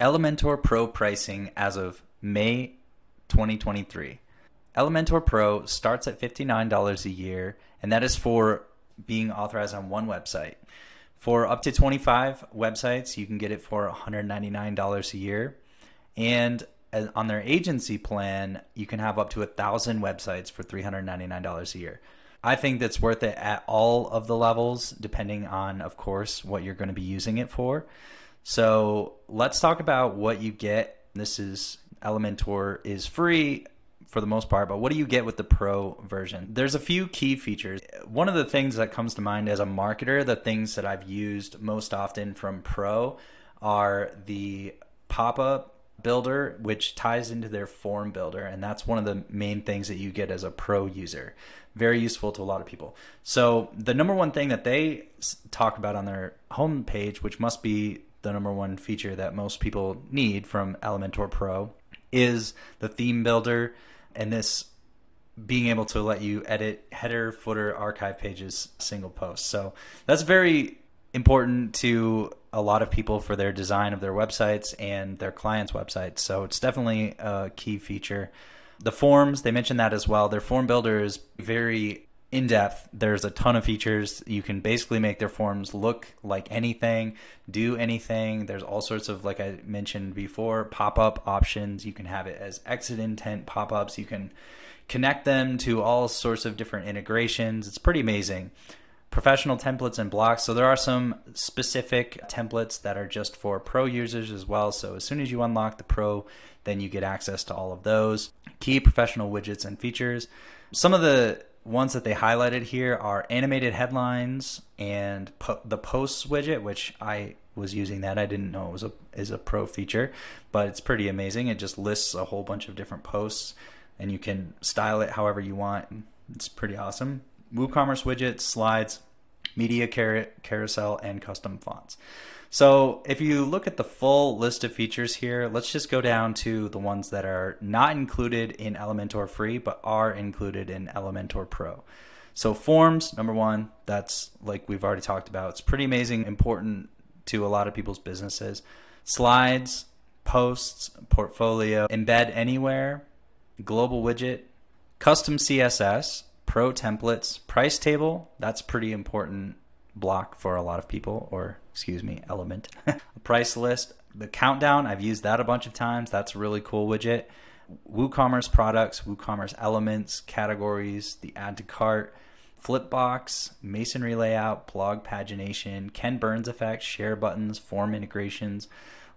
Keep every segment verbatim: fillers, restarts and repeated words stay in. Elementor Pro pricing as of May twenty twenty-three. Elementor Pro starts at fifty-nine dollars a year, and that is for being authorized on one website. For up to twenty-five websites, you can get it for one hundred ninety-nine dollars a year. And on their agency plan, you can have up to one thousand websites for three hundred ninety-nine dollars a year. I think that's worth it at all of the levels, depending on, of course, what you're going to be using it for. So let's talk about what you get. This is Elementor is free for the most part, but what do you get with the pro version? There's a few key features. One of the things that comes to mind as a marketer, the things that I've used most often from pro are the pop-up builder, which ties into their form builder, and that's one of the main things that you get as a pro user. Very useful to a lot of people. So the number one thing that they talk about on their homepage, which must be the number one feature that most people need from Elementor Pro, is the theme builder, and this being able to let you edit header, footer, archive pages, single post. So that's very important to a lot of people for their design of their websites and their clients' websites. So it's definitely a key feature. The forms, they mentioned that as well. Their form builder is very in-depth. There's a ton of features. You can basically make their forms look like anything, do anything. There's all sorts of, like I mentioned before, pop-up options. You can have it as exit intent pop-ups. You can connect them to all sorts of different integrations. It's pretty amazing. Professional templates and blocks. So there are some specific templates that are just for pro users as well. So as soon as you unlock the pro, then you get access to all of those. Key professional widgets and features. Some of the ones that they highlighted here are animated headlines and po the posts widget, which I was using that. I didn't know it was a, is a pro feature, but it's pretty amazing. It just lists a whole bunch of different posts and you can style it however you want. It's pretty awesome. WooCommerce widgets, slides, media carousel, and custom fonts. So if you look at the full list of features here, let's just go down to the ones that are not included in Elementor Free, but are included in Elementor Pro. So forms, number one, that's like we've already talked about. It's pretty amazing, important to a lot of people's businesses. Slides, posts, portfolio, embed anywhere, global widget, custom C S S, pro templates, price table, that's pretty important block for a lot of people, or excuse me, element. Price list, the countdown, I've used that a bunch of times. That's a really cool widget. WooCommerce products, WooCommerce elements, categories, the add to cart, Flipbox, masonry layout, blog pagination, Ken Burns effect, share buttons, form integrations,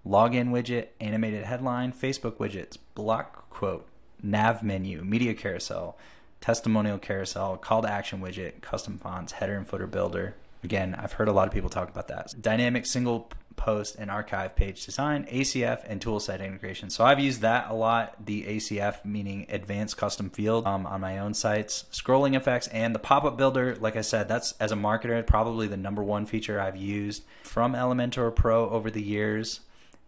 login widget, animated headline, Facebook widgets, block quote, nav menu, media carousel, testimonial carousel, call to action widget, custom fonts, header and footer builder. Again, I've heard a lot of people talk about that. Dynamic single post and archive page design, A C F, and toolset integration. So I've used that a lot, the A C F, meaning Advanced Custom Field, um, on my own sites. Scrolling effects and the pop-up builder, like I said, that's, as a marketer, probably the number one feature I've used from Elementor Pro over the years.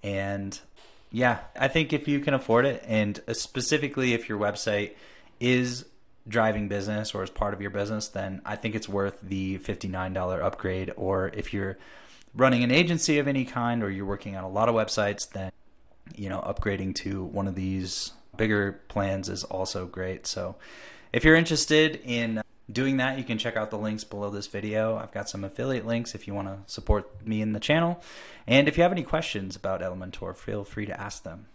And yeah, I think if you can afford it, and specifically if your website is driving business or as part of your business, then I think it's worth the fifty-nine dollar upgrade. Or if you're running an agency of any kind, or you're working on a lot of websites, then, you know, upgrading to one of these bigger plans is also great. So if you're interested in doing that, you can check out the links below this video. I've got some affiliate links if you want to support me in the channel. And if you have any questions about Elementor, feel free to ask them.